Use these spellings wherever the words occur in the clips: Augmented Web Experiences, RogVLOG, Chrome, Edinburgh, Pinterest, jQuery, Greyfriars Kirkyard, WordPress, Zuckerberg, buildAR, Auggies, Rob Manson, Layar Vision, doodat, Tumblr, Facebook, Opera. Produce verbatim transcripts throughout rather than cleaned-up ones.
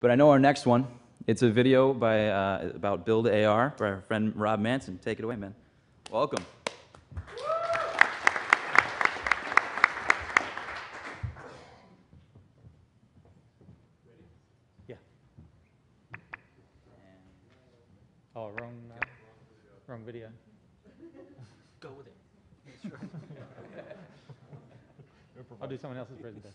But I know our next one, it's a video by, uh, about build A R by our friend Rob Manson. Take it away, man. Welcome. Yeah. Oh, wrong, uh, wrong video. Go with it. I'll do someone else's presentation.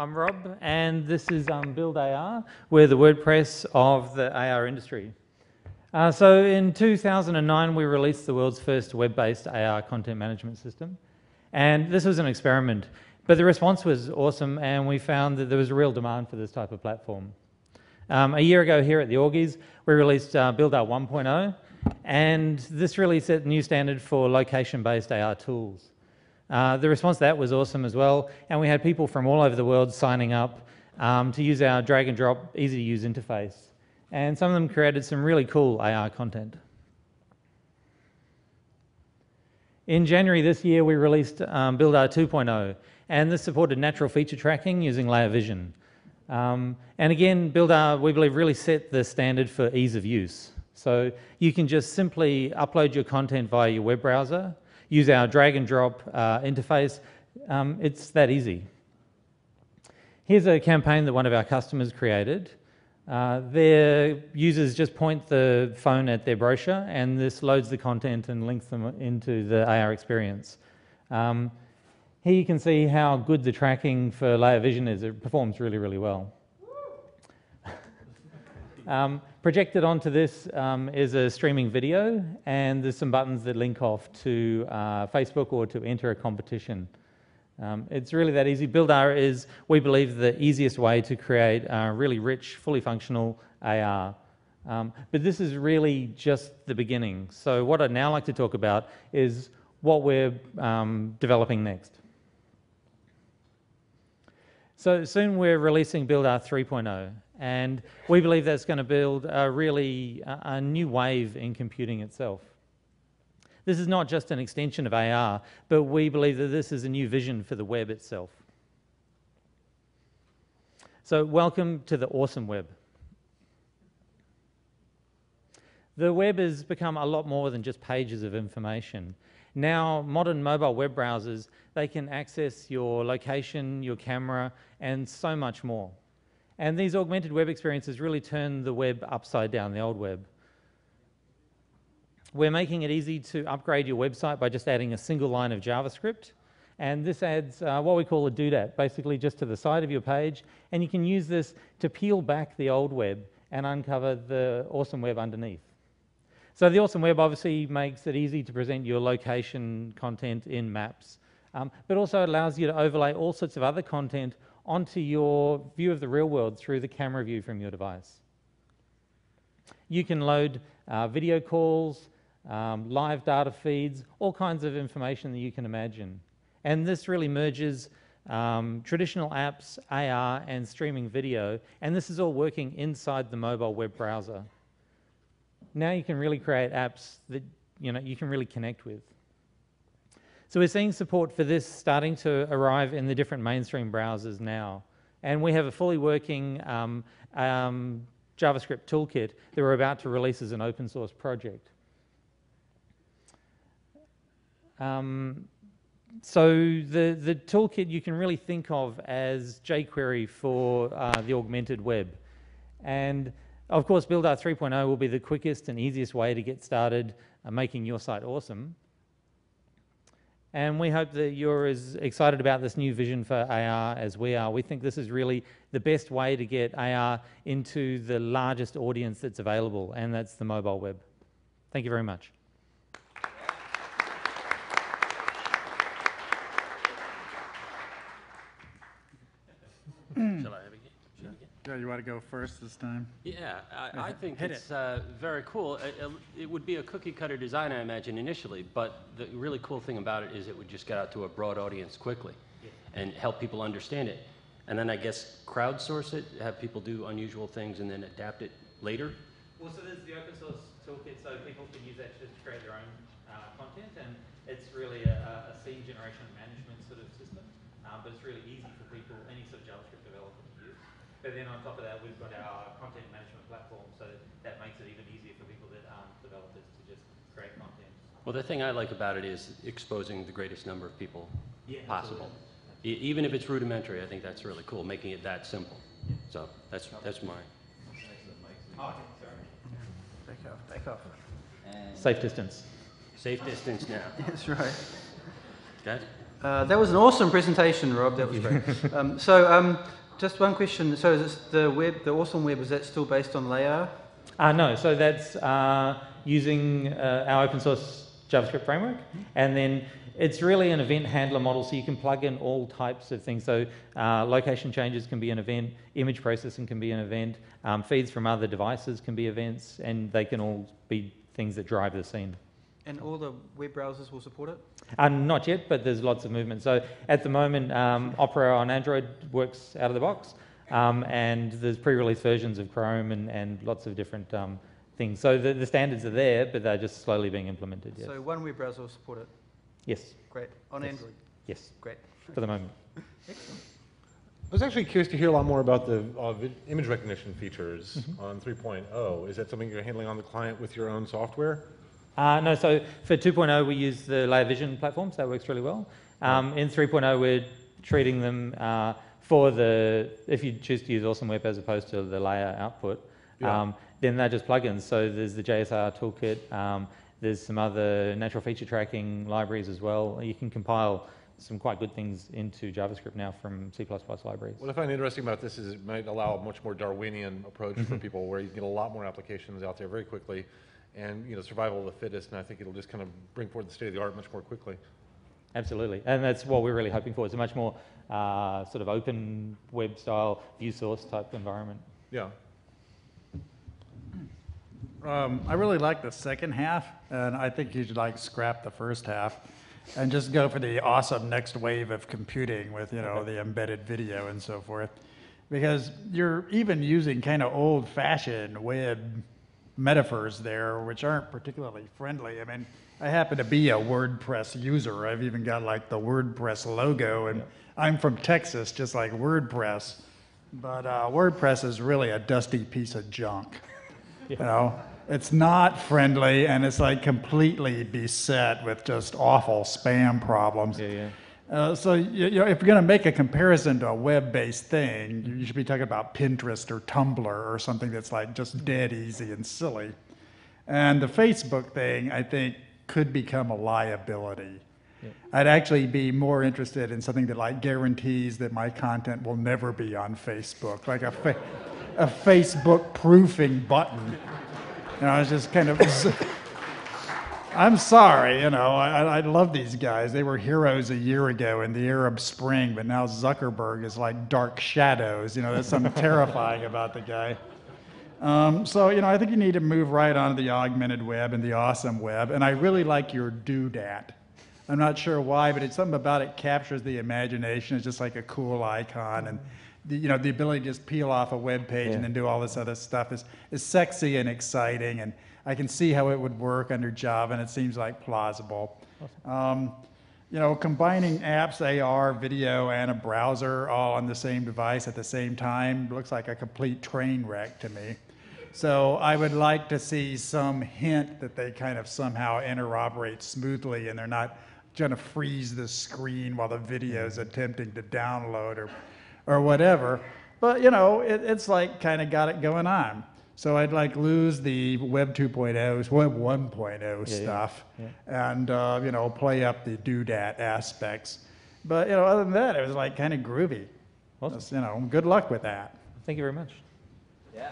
I'm Rob, and this is um, build A R. We're the WordPress of the A R industry. Uh, so in two thousand nine, we released the world's first web-based A R content management system. And this was an experiment, but the response was awesome, and we found that there was a real demand for this type of platform. Um, a year ago here at the Auggies, we released uh, build A R one point oh, and this really set a new standard for location-based A R tools. Uh, the response to that was awesome as well, and we had people from all over the world signing up um, to use our drag and drop, easy to use interface. And some of them created some really cool A R content. In January this year, we released um, build A R two point oh, and this supported natural feature tracking using Layar Vision. Um, and again, build A R, we believe, really set the standard for ease of use. So you can just simply upload your content via your web browser, use our drag and drop uh, interface. Um, it's that easy. Here's a campaign that one of our customers created. Uh, their users just point the phone at their brochure, and this loads the content and links them into the A R experience. Um, here you can see how good the tracking for Layar Vision is. It performs really, really well. um, Projected onto this um, is a streaming video, and there's some buttons that link off to uh, Facebook or to enter a competition. Um, it's really that easy. build A R is, we believe, the easiest way to create a really rich, fully functional A R. Um, but this is really just the beginning. So what I'd now like to talk about is what we're um, developing next. So soon we're releasing build A R three point oh. And we believe that's going to build a really a new wave in computing itself. This is not just an extension of A R, but we believe that this is a new vision for the web itself. So welcome to the awesome web. The web has become a lot more than just pages of information. Now, modern mobile web browsers, they can access your location, your camera, and so much more. And these augmented web experiences really turn the web upside down, the old web. We're making it easy to upgrade your website by just adding a single line of JavaScript. And this adds uh, what we call a doodat, basically just to the side of your page. And you can use this to peel back the old web and uncover the awesome web underneath. So the awesome web obviously makes it easy to present your location content in maps, um, but also allows you to overlay all sorts of other content onto your view of the real world through the camera view from your device. You can load uh, video calls, um, live data feeds, all kinds of information that you can imagine. And this really merges um, traditional apps, A R, and streaming video, and this is all working inside the mobile web browser. Now you can really create apps that you know you can really connect with. So we're seeing support for this starting to arrive in the different mainstream browsers now. And we have a fully working um, um, JavaScript toolkit that we're about to release as an open source project. Um, so the, the toolkit you can really think of as jQuery for uh, the augmented web. And of course, build A R three point oh will be the quickest and easiest way to get started uh, making your site awesome. And we hope that you're as excited about this new vision for A R as we are. We think this is really the best way to get A R into the largest audience that's available, and that's the mobile web. Thank you very much. Shall I have it? Shall I have it? Yeah, you want to go first this time? Yeah, I, I think Hit it's it. uh, very cool. It, it would be a cookie-cutter design, I imagine, initially, but the really cool thing about it is it would just get out to a broad audience quickly yeah. and help people understand it. And then I guess crowdsource it, have people do unusual things and then adapt it later Well, so there's the open source toolkit, so people can use that to create their own uh, content, and it's really a, a scene generation management sort of system, um, but it's really easy for people, any sort of JavaScript developer to use. But then on top of that, we've got our content management platform, so that makes it even easier for people that aren't developers to just create content. Well, the thing I like about it is exposing the greatest number of people yeah, possible. Absolutely. E even if it's rudimentary, I think that's really cool, making it that simple. Yeah. So that's, that's mine. Oh, sorry. Take off, take off. And safe distance. Safe distance now. That's right. Okay. Uh, that was an awesome presentation, Rob. That was great. um, so um, just one question. So is this the web, the awesome web, is that still based on Layar? Uh, no, so that's uh, using uh, our open source JavaScript framework, and then it's really an event handler model, so you can plug in all types of things. So uh, location changes can be an event, image processing can be an event, um, feeds from other devices can be events, and they can all be things that drive the scene. And all the web browsers will support it? Uh, not yet, but there's lots of movement. So at the moment, um, Opera on Android works out of the box, um, and there's pre-release versions of Chrome and, and lots of different um, things. So the, the standards are there, but they're just slowly being implemented. Yes. So one web browser will support it? Yes. Great. On yes. Android? Yes. Great. For the moment. Excellent. I was actually curious to hear a lot more about the uh, image recognition features mm-hmm. on three point oh. Is that something you're handling on the client with your own software? Uh, no, so for two point oh, we use the Layar Vision platform, so that works really well. Um, right. In three point oh, we're treating them uh, for the, if you choose to use Awesome Web as opposed to the Layar output, yeah. um, then they're just plugins. So there's the J S R toolkit. Um, There's some other natural feature tracking libraries as well. You can compile some quite good things into JavaScript now from C plus plus libraries. What I find interesting about this is it might allow a much more Darwinian approach mm-hmm. for people, where you can get a lot more applications out there very quickly, and you know, survival of the fittest, and I think it'll just kind of bring forward the state of the art much more quickly. Absolutely, and that's what we're really hoping for. It's a much more uh, sort of open web style, view source type environment. Yeah. Um, I really like the second half, and I think you should like scrap the first half and just go for the awesome next wave of computing with, you know, the embedded video and so forth, because you're even using kind of old-fashioned web metaphors there, which aren't particularly friendly. I mean, I happen to be a WordPress user. I've even got like the WordPress logo, and yeah. I'm from Texas, just like WordPress, but uh, WordPress is really a dusty piece of junk. You know, it's not friendly, and it's like completely beset with just awful spam problems. Yeah, yeah. Uh, so you, you know, if you're going to make a comparison to a web-based thing, you should be talking about Pinterest or Tumblr or something that's like just dead easy and silly. And the Facebook thing, I think, could become a liability. Yeah. I'd actually be more interested in something that like guarantees that my content will never be on Facebook, like a. Fa a Facebook proofing button. You know, I was just kind of, I'm sorry, you know, I, I love these guys. They were heroes a year ago in the Arab Spring, but now Zuckerberg is like dark shadows. You know, there's something terrifying about the guy. Um, so, you know, I think you need to move right on to the augmented web and the awesome web. And I really like your doodat. I'm not sure why, but it's something about it captures the imagination. It's just like a cool icon. And The, you know, the ability to just peel off a web page yeah. and then do all this other stuff is, is sexy and exciting, and I can see how it would work under Java, and it seems like plausible. Um, you know, combining apps, A R, video, and a browser all on the same device at the same time looks like a complete train wreck to me. So I would like to see some hint that they kind of somehow interoperate smoothly, and they're not going to freeze the screen while the video is attempting to download or or whatever, but you know, it, it's like kind of got it going on. So I'd like lose the web two point oh, web one point oh yeah, stuff, yeah. Yeah. and uh, you know, play up the doodat aspects. But you know, other than that, it was like kind of groovy. Awesome. Just, you know, good luck with that. Thank you very much. Yeah.